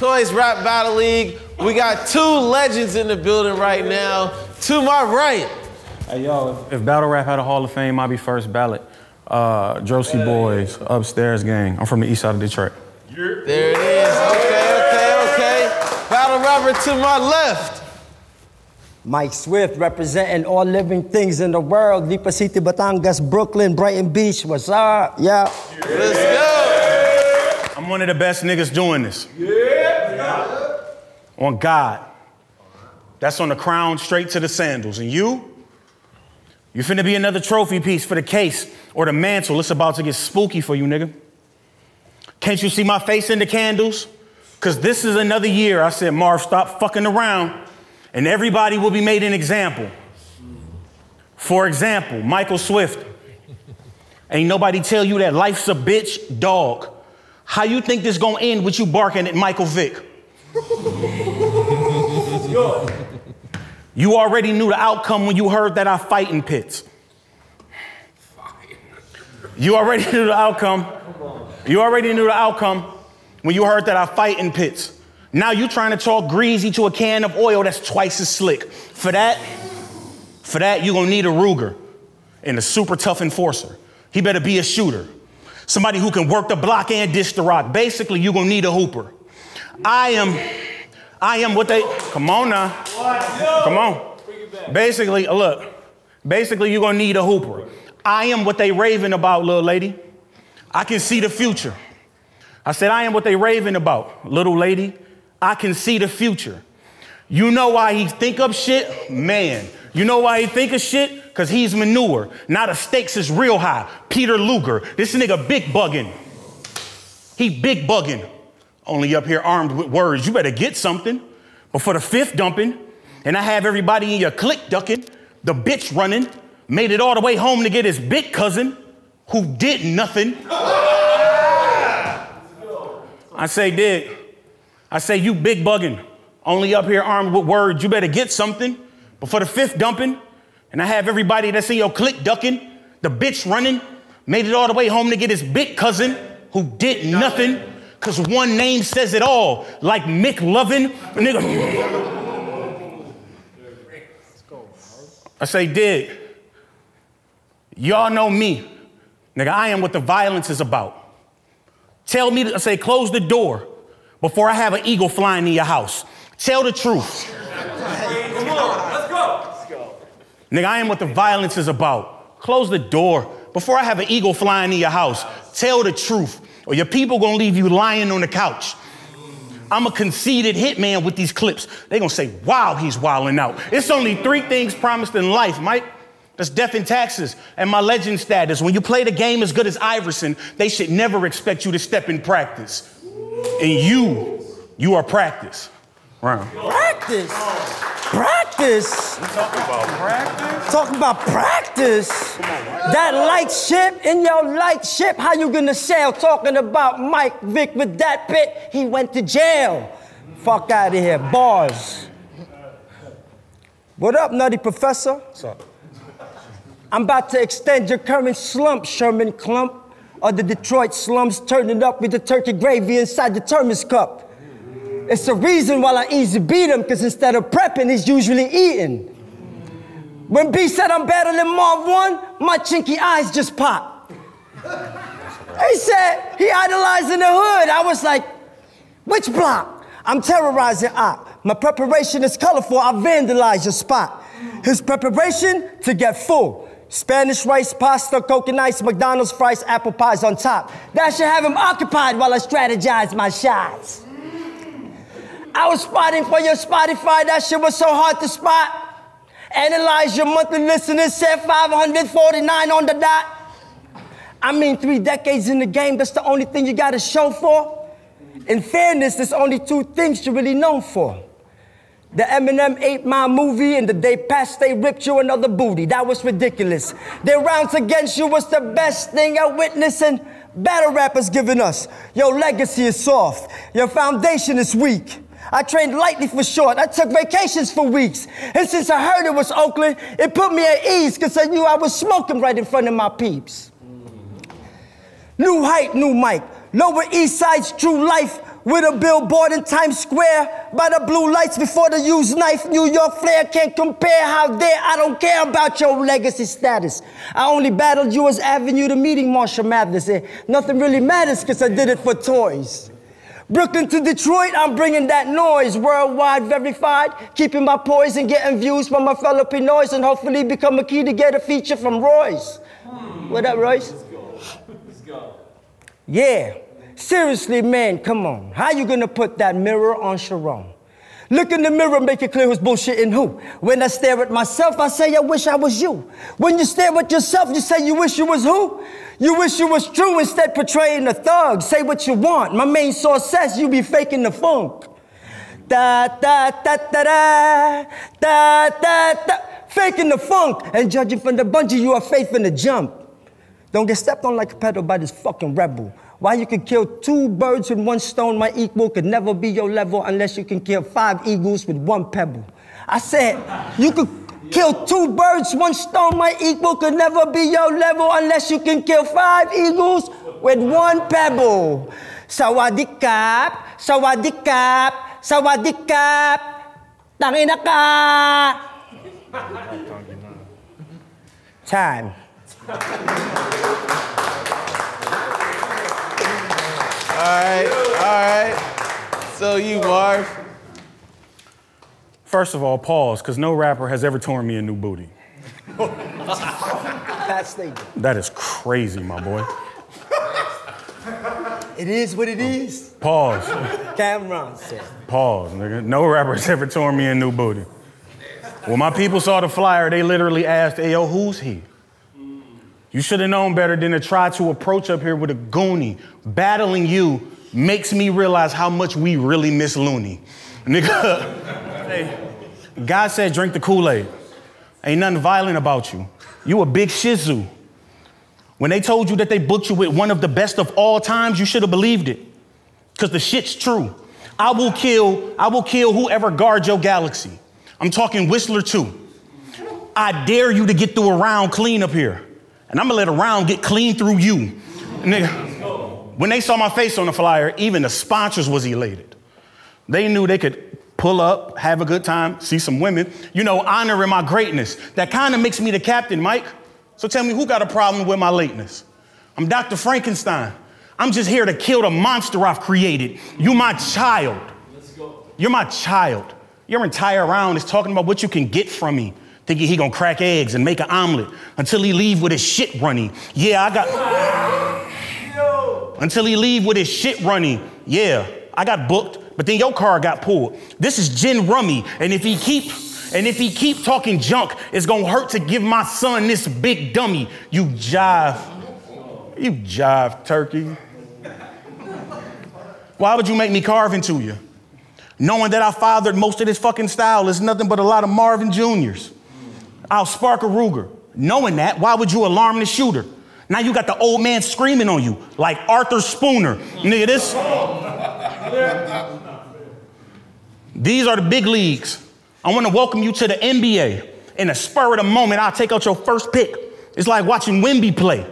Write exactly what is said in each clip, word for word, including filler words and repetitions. Toys Rap Battle League. We got two legends in the building right now. To my right. Hey, y'all, if, if Battle Rap had a Hall of Fame, I'd be first ballot. Uh, Drosie hey. Boys, Upstairs Gang. I'm from the east side of Detroit. There it is. Okay, okay, okay. Battle Rapper to my left. Mike Swift, representing all living things in the world. Lipa City, Batangas, Brooklyn, Brighton Beach. What's up? Yeah. yeah. Let's go. I'm one of the best niggas doing this. Yeah. yeah. On God. That's on the crown straight to the sandals. And you? You finna be another trophy piece for the case or the mantle. It's about to get spooky for you, nigga. Can't you see my face in the candles? Because this is another year. I said, Marv, stop fucking around. And everybody will be made an example. For example, Michael Swift. Ain't nobody tell you that life's a bitch, dog. How you think this gonna end with you barking at Michael Vick? You already knew the outcome when you heard that I fight in pits. You already knew the outcome. You already knew the outcome when you heard that I fight in pits. Now you trying to talk greasy to a can of oil that's twice as slick. For that, for that, you're gonna need a Ruger and a super tough enforcer. He better be a shooter. Somebody who can work the block and dish the rock. Basically, you're gonna need a hooper. I am, I am what they, come on now. Come on. Basically, look, basically you're gonna need a hooper. I am what they raving about, little lady. I can see the future. I said, I am what they raving about, little lady. I can see the future. You know why he think up shit? Man. You know why he think of shit? Because he's manure. Now the stakes is real high. Peter Luger. This nigga big bugging. He big bugging. Only up here armed with words. You better get something. But for the fifth dumping, and I have everybody in your clique ducking, the bitch running, made it all the way home to get his big cousin, who did nothing. I say, dig. I say, you big bugging, only up here armed with words. You better get something. But for the fifth dumping, and I have everybody that's in your clique ducking, the bitch running, made it all the way home to get his big cousin who did nothing, because one name says it all, like McLovin, nigga. I say, dig. Y'all know me. Nigga, I am what the violence is about. Tell me, to, I say, close the door before I have an eagle flying in your house. Tell the truth. Come on, let's go. Let's go. Nigga, I am what the violence is about. Close the door before I have an eagle flying in your house. Tell the truth, or your people gonna leave you lying on the couch. I'm a conceited hitman with these clips. They gonna say, wow, he's wilding out. It's only three things promised in life, Mike. That's death and taxes and my legend status. When you play the game as good as Iverson, they should never expect you to step in practice. And you, you are practice. Round. Practice? Practice? We're talking about practice? Talking about practice? Come on, right? That light ship in your light ship, how you gonna sell? Talking about Mike Vick with that bit, he went to jail. Fuck out of here, bars. What up, Nutty Professor? What's up? I'm about to extend your current slump, Sherman Klump, or the Detroit slums, turn it up with the turkey gravy inside the thermos cup. It's the reason why I easy beat him, because instead of prepping, he's usually eating. When B said I'm better than Marv Won, my chinky eyes just popped. He said he idolizing the hood. I was like, which block? I'm terrorizing op. My preparation is colorful. I vandalize your spot. His preparation to get full. Spanish rice, pasta, coconut ice, McDonald's fries, apple pies on top. That should have him occupied while I strategize my shots. I was spotting for your Spotify. That shit was so hard to spot. Analyze your monthly listeners, said five hundred forty-nine on the dot. I mean, three decades in the game, that's the only thing you got to show for. In fairness, there's only two things you're really known for. The Eminem eight mile movie, and the day past they ripped you another booty. That was ridiculous. Their rounds against you was the best thing I witnessed, and battle rappers giving us. Your legacy is soft. Your foundation is weak. I trained lightly for short. I took vacations for weeks. And since I heard it was Oakland, it put me at ease, because I knew I was smoking right in front of my peeps. New height, new mic. Lower East Side's true life with a billboard in Times Square, by the blue lights before the used knife. New York flair can't compare. How dare I don't care about your legacy status. I only battled you as Avenue to meeting Marshall Mathers. Nothing really matters because I did it for toys. Brooklyn to Detroit, I'm bringing that noise. Worldwide verified, keeping my poise and getting views from my fellow Pinoys, and hopefully become a key to get a feature from Royce. What up, Royce? Let's go. Let's go. Yeah. Seriously, man, come on. How you gonna put that mirror on Sharon? Look in the mirror, make it clear who's bullshitting who. When I stare at myself, I say, I wish I was you. When you stare at yourself, you say, you wish you was who? You wish you was true, instead portraying a thug. Say what you want. My main source says you be faking the funk. Da, da, da, da, da, da, da, da. Faking the funk, and judging from the bungee, you are faith in the jump. Don't get stepped on like a pedal by this fucking rebel. Why you could kill two birds with one stone, my equal could never be your level unless you can kill five eagles with one pebble. I said, you could kill two birds, one stone, my equal could never be your level unless you can kill five eagles with one pebble. Sawadikap, sawadikap, sawadikap, tanginaka. Time. All right, all right. So you, Marv. First of all, pause, because no rapper has ever torn me a new booty. That's that is crazy, my boy. It is what it is. Pause. Cam'ron said. Pause, nigga. No rapper has ever torn me a new booty. When my people saw the flyer, they literally asked, hey, yo, who's he? You should have known better than to try to approach up here with a goonie. Battling you makes me realize how much we really miss Looney. Nigga, hey, God said drink the Kool-Aid. Ain't nothing violent about you. You a big shih tzu. When they told you that they booked you with one of the best of all times, you should have believed it. Because the shit's true. I will kill, I will kill whoever guards your galaxy. I'm talking Whistler two. I dare you to get through a round clean up here. And I'm gonna let a round get clean through you. Nigga, when they saw my face on the flyer, even the sponsors was elated. They knew they could pull up, have a good time, see some women, you know, honoring my greatness. That kind of makes me the captain, Mike. So tell me, who got a problem with my lateness? I'm Doctor Frankenstein. I'm just here to kill the monster I've created. You my child. Let's go. You're my child. Your entire round is talking about what you can get from me. Thinking he gonna crack eggs and make an omelet until he leave with his shit runny. Yeah, I got... until he leave with his shit runny. Yeah, I got booked, but then your car got pulled. This is gin rummy, and if he keep, and if he keep talking junk, it's gonna hurt to give my son this big dummy. You jive. You jive, turkey. Why would you make me carve into you? Knowing that I fathered most of this fucking style is nothing but a lot of Marvin Juniors. I'll spark a Ruger. Knowing that, why would you alarm the shooter? Now you got the old man screaming on you like Arthur Spooner. Nigga, this. These are the big leagues. I want to welcome you to the N B A. In the spur of the moment, I'll take out your first pick. It's like watching Wemby play.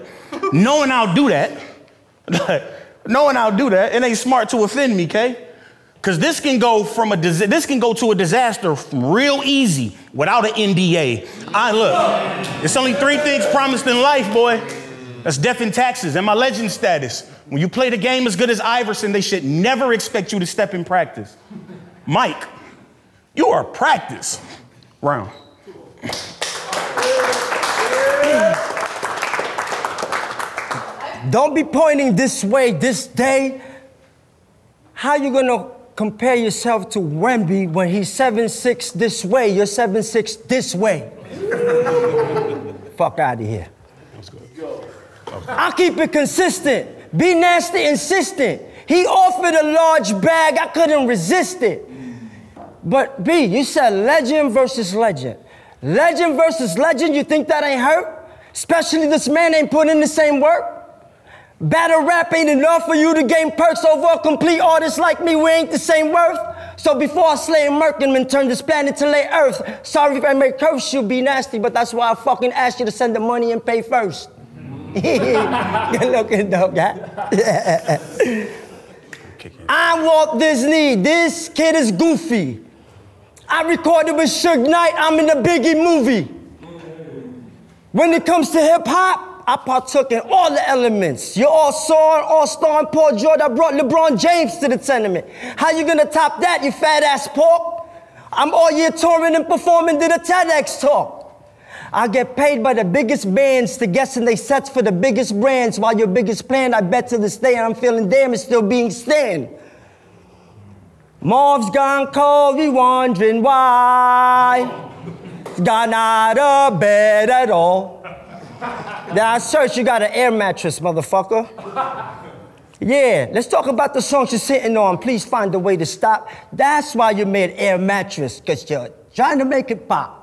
Knowing I'll do that, knowing I'll do that, it ain't smart to offend me, K? Because this can go from a this can go to a disaster real easy without an N D A. I look, it's only three things promised in life, boy. That's death and taxes and my legend status. When you play the game as good as Iverson, they should never expect you to step in practice. Mike, you are a practice round. Don't be pointing this way this day. How you gonna compare yourself to Wemby when he's seven six this way, you're seven six this way? Fuck out of here. I'll keep it consistent. Be nasty, insistent. He offered a large bag, I couldn't resist it. But B, you said legend versus legend. Legend versus legend, you think that ain't hurt? Especially this man ain't put in the same work? Battle rap ain't enough for you to gain perks over a complete artist like me. We ain't the same worth. So before I slay and murk him and turn this planet to lay earth, sorry if I may curse you, be nasty, but that's why I fucking asked you to send the money and pay first. Good looking, though, guy. Kick it. I'm Walt Disney. This kid is goofy. I recorded with Suge Knight. I'm in the Biggie movie. When it comes to hip hop, I partook in all the elements. You all saw an all-star and Paul George. I brought LeBron James to the tournament. How you gonna top that, you fat-ass pork? I'm all year touring and performing, did a TEDx talk. I get paid by the biggest bands to guessing they sets for the biggest brands, while your biggest plan, I bet to this day, and I'm feeling damn, it's still being stand. Marv's gone cold, we wondering why. He's gone out of bed at all. Now I search, you got an air mattress, motherfucker. Yeah, let's talk about the songs you're sitting on. Please find a way to stop. That's why you made air mattress, because you're trying to make it pop.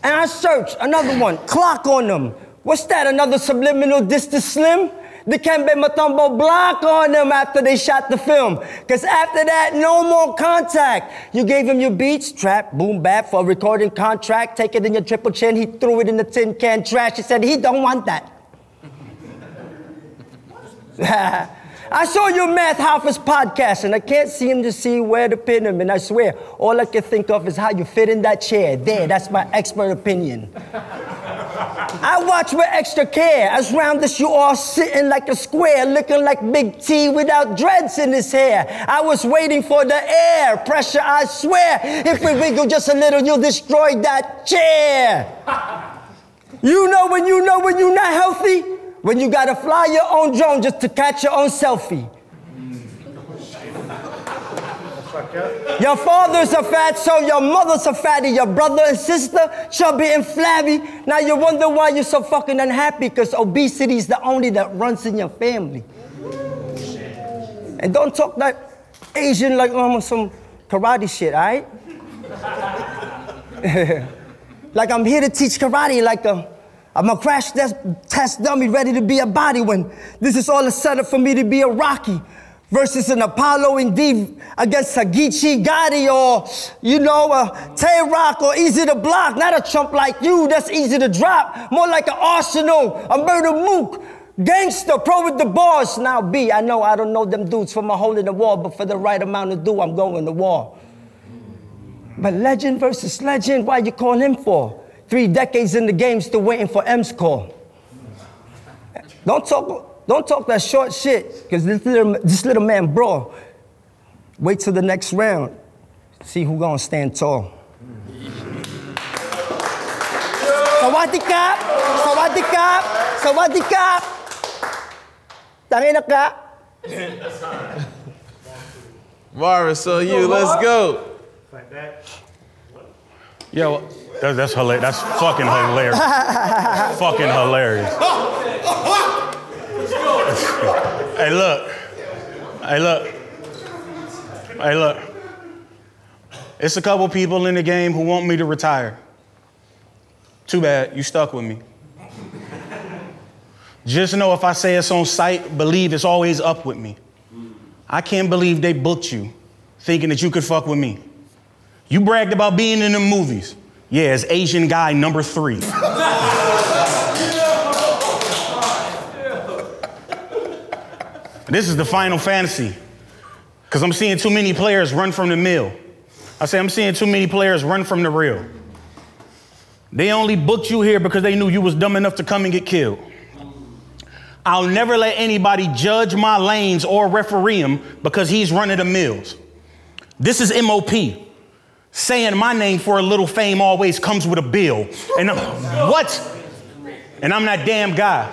And I searched another one, clock on them. What's that, another subliminal diss to Slim? Dikembe Mutombo block on them after they shot the film. Because after that, no more contact. You gave him your beats, trap, boom, bap, for a recording contract. Take it in your triple chin. He threw it in the tin can trash. He said, he don't want that. I saw your Math Halfers podcast, and I can't seem to see where to pin him, and I swear, all I can think of is how you fit in that chair. There, that's my expert opinion. I watch with extra care, as round as you all sitting like a square, looking like Big T without dreads in his hair. I was waiting for the air, pressure, I swear. If we wiggle just a little, you'll destroy that chair. You know when you know when you're not healthy? When you gotta fly your own drone just to catch your own selfie. Your fathers are fat, so your mothers are fatty. Your brother and sister chubby and flabby. Now you wonder why you're so fucking unhappy, because obesity is the only that runs in your family. And don't talk like Asian like um, some karate shit, all right? Like I'm here to teach karate like a... I'm a crash test, test dummy ready to be a body when this is all a setup for me to be a Rocky versus an Apollo indeed against a Geechee Gotti or, you know, a Tay Rock or easy to block. Not a chump like you that's easy to drop. More like an Arsenal, a Murder Mook, gangster, pro with the bars. Now B, I know I don't know them dudes from a hole in the wall, but for the right amount of do, I'm going to war. But legend versus legend, why you call him for? Three decades in the game, still waiting for M's call. Don't talk, don't talk that short shit, because this little, this little man bro. Wait till the next round. See who gonna stand tall. Sawadee ka, sawadee ka, sawadee ka. Tangina ka. Marv, so you, let's go. Like that. Yo. That, that's hilarious. That's fucking hilarious. Fucking hilarious. Hey, look. Hey, look. Hey, look. It's a couple people in the game who want me to retire. Too bad. You stuck with me. Just know if I say it's on site, believe it's always up with me. I can't believe they booked you thinking that you could fuck with me. You bragged about being in the movies. Yeah, it's Asian guy number three. This is the Final Fantasy, because I'm seeing too many players run from the mill. I say I'm seeing too many players run from the real. They only booked you here because they knew you was dumb enough to come and get killed. I'll never let anybody judge my lanes or referee him because he's running the mills. This is M O P. Saying my name for a little fame always comes with a bill. And I'm, what? And I'm not damn guy.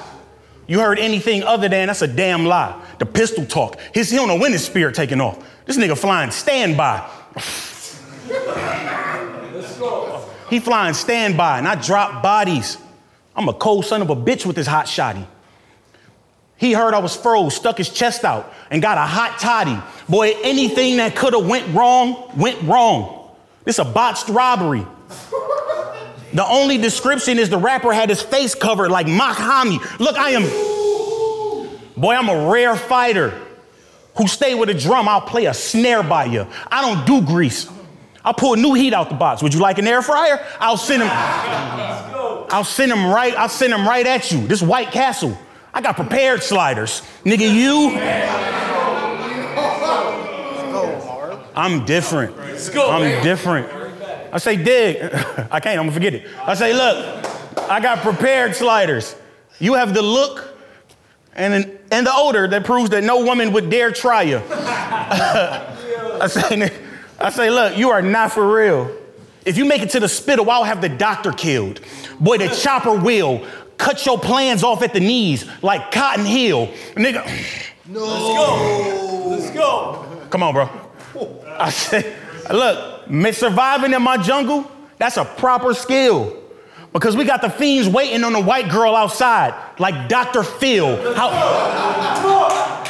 You heard anything other than, that's a damn lie. The pistol talk. His, he don't know when his spirit taking off. This nigga flying standby. He flying standby and I drop bodies. I'm a cold son of a bitch with this hot shotty. He heard I was froze, stuck his chest out and got a hot toddy. Boy, anything that could have went wrong, went wrong. This a botched robbery. The only description is the rapper had his face covered like Muhammad. Look, I am, boy, I'm a rare fighter who stay with a drum. I'll play a snare by you. I don't do grease. I'll pull new heat out the box. Would you like an air fryer? I'll send him, I'll send him right, I'll send him right at you. This White Castle. I got prepared sliders. Nigga, you. I'm different. I'm different. I say, dig. I can't, I'm gonna forget it. I say, look, I got prepared sliders. You have the look and, an, and the odor that proves that no woman would dare try you. I say, I say, look, you are not for real. If you make it to the spittle, I'll have the doctor killed. Boy, the chopper will cut your plans off at the knees like Cotton Hill. Nigga. No. Let's go. Let's go. Come on, bro. I say, look, surviving in my jungle, that's a proper skill. Because we got the fiends waiting on the white girl outside, like Doctor Phil. How,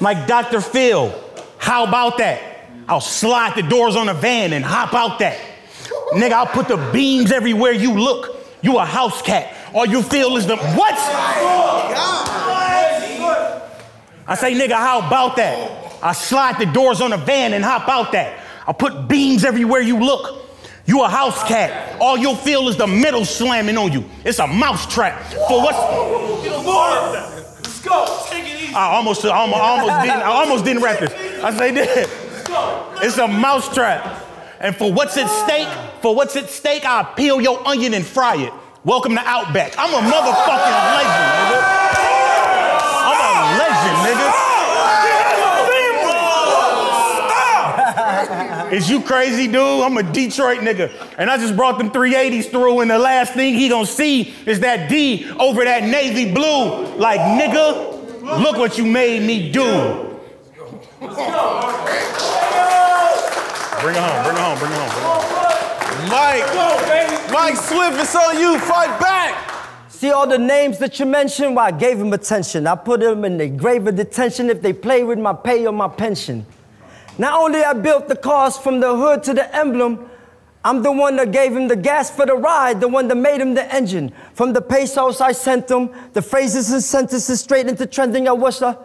like Doctor Phil. How about that? I'll slide the doors on the van and hop out that. Nigga, I'll put the beams everywhere you look. You a house cat. All you feel is the, what? I say, nigga, how about that? I slide the doors on the van and hop out that. I'll put beams everywhere you look. You a house cat. All you'll feel is the metal slamming on you. It's a mouse trap. For what's... Let's go. Take it easy. I almost, I almost, I almost didn't, I almost didn't wrap this. I say this. It's a mouse trap. And for what's at stake, for what's at stake, I'll peel your onion and fry it. Welcome to Outback. I'm a motherfucking legend, nigga. I'm a legend, nigga. Stop. Is you crazy, dude? I'm a Detroit nigga. And I just brought them three eighties through, and the last thing he gonna see is that D over that navy blue. Like, nigga, look what you made me do. Bring it home, bring it home, bring it home, bring it home. Mike, Mike Swift, it's on you, fight back. See all the names that you mentioned? Well, I gave them attention. I put them in the grave of detention if they play with my pay or my pension. Not only I built the cars from the hood to the emblem, I'm the one that gave him the gas for the ride, the one that made him the engine. From the pesos I sent him, the phrases and sentences straight into trending at Whistler.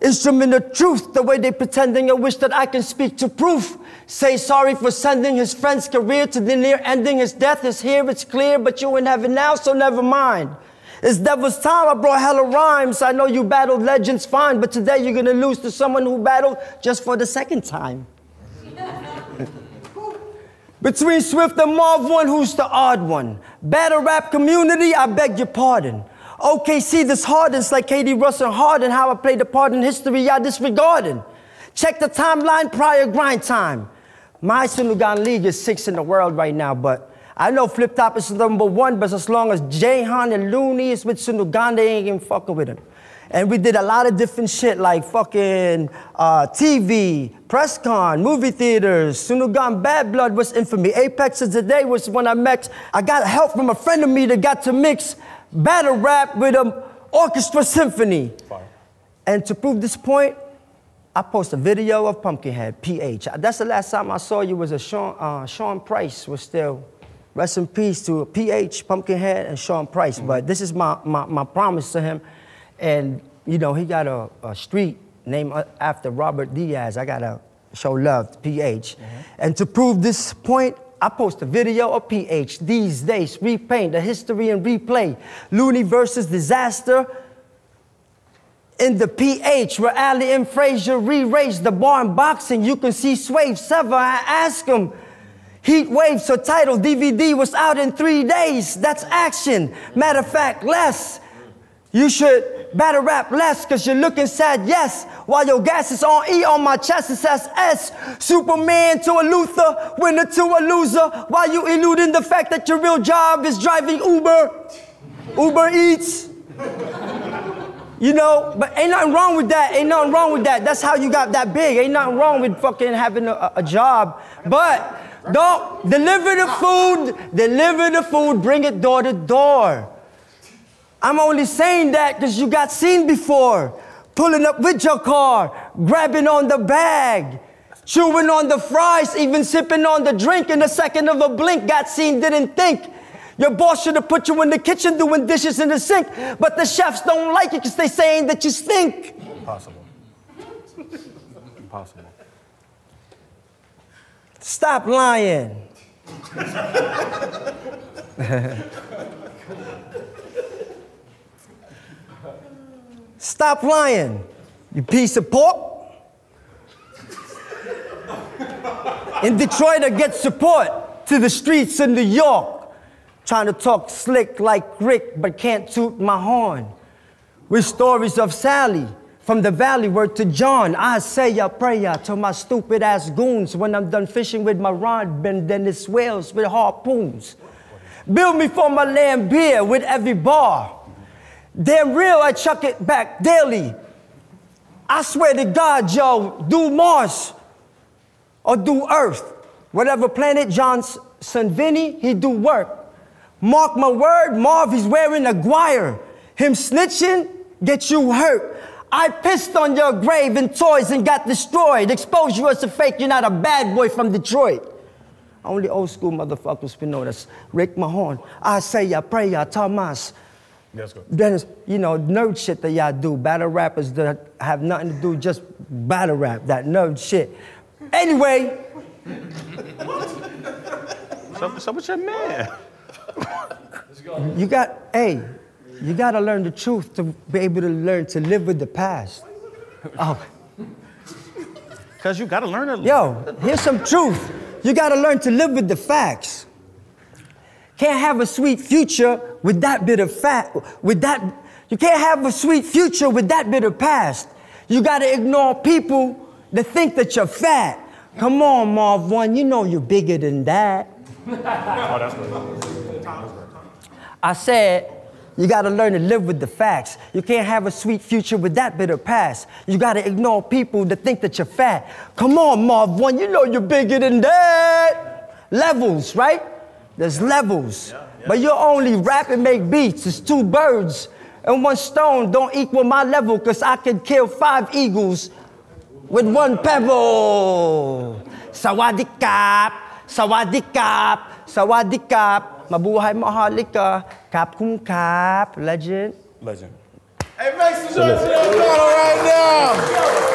Instrument of truth, the way they pretending, I wish that I can speak to proof. Say sorry for sending his friend's career to the near ending. His death is here, it's clear, but you in heaven now, so never mind. It's devil's time, I brought hella rhymes. I know you battled legends, fine, but today you're gonna lose to someone who battled just for the second time. Between Swift and Marv Won, who's the odd one? Battle rap community, I beg your pardon. O K C disheartens like Katie Russell Harden, how I played a part in history I disregarded. Check the timeline prior grind time. My Sunugan League is sixth in the world right now, but I know Flip Top is number one, but as long as Jahan and Looney is with Sunugan, they ain't even fucking with him. And we did a lot of different shit like fucking uh, T V, press con, movie theaters. Sunugan Bad Blood was infamy. Apex of the Day was when I met. I got help from a friend of me that got to mix battle rap with an orchestra symphony. Fire. And to prove this point, I post a video of Pumpkinhead, P H. That's the last time I saw you was a Sean, uh, Sean Price was still. Rest in peace to P H, Pumpkinhead, and Sean Price. Mm-hmm. But this is my, my, my promise to him. And, you know, he got a, a street named after Robert Diaz. I got to show love to P H. Mm-hmm. And to prove this point, I post a video of P H these days, repaint the history and replay. Looney versus Disaster. In the P H, where Ali and Frazier re-raised the bar in boxing, you can see Swave Sever. I ask him. Heat Wave, so title D V D was out in three days. That's action. Matter of fact, less. You should battle rap less, cause you're looking sad, yes. While your gas is on E on my chest, it says S. Superman to a Luther, winner to a loser. While you eluding the fact that your real job is driving Uber. Uber Eats. You know, but ain't nothing wrong with that. Ain't nothing wrong with that. That's how you got that big. Ain't nothing wrong with fucking having a, a job. But don't deliver the food, deliver the food, bring it door to door. I'm only saying that because you got seen before. Pulling up with your car, grabbing on the bag, chewing on the fries, even sipping on the drink in a second of a blink. Got seen, didn't think. Your boss should have put you in the kitchen doing dishes in the sink, but the chefs don't like it because they saying that you stink. Impossible. Impossible. Stop lying. Stop lying, you piece of pork. in Detroit I get support to the streets in New York. Trying to talk slick like Rick, but can't toot my horn. With stories of Sally, from the valley word to John. I say a prayer to my stupid ass goons when I'm done fishing with my rod bend, then it swells with harpoons. Build me for my lamb beer with every bar. Damn real, I chuck it back daily. I swear to God, y'all, do Mars or do Earth. Whatever planet Johnson Vinny, he do work. Mark my word, Marv, he's wearing a guire. Him snitching, get you hurt. I pissed on your grave in toys and got destroyed. Exposed you as a fake, you're not a bad boy from Detroit. Only old school motherfuckers can know this. Rick Mahorn, I say ya, pray ya, Thomas. That's good. Then it's, you know, nerd shit that y'all do. Battle rappers that have nothing to do, just battle rap, that nerd shit. Anyway. so, so what's your man? You got, hey. You gotta learn the truth to be able to learn to live with the past. Oh. Cause you gotta learn it. Yo, here's some truth. You gotta learn to live with the facts. Can't have a sweet future with that bit of fact, with that, you can't have a sweet future with that bit of past. You gotta ignore people that think that you're fat. Come on, Marv Won, you know you're bigger than that. Oh, that's good. I said, you gotta learn to live with the facts. You can't have a sweet future with that bitter past. You gotta ignore people that think that you're fat. Come on, Marv Won, you know you're bigger than that. Levels, right? There's yeah. levels. Yeah, yeah. But you're only rap and make beats. It's two birds and one stone don't equal my level, cause I can kill five eagles with one pebble. Sawadee kap, sawadee kap, sawadee kap. Mabuhay mahalika, kap kum kap, legend. Legend. Hey, make some noise for that battle right now.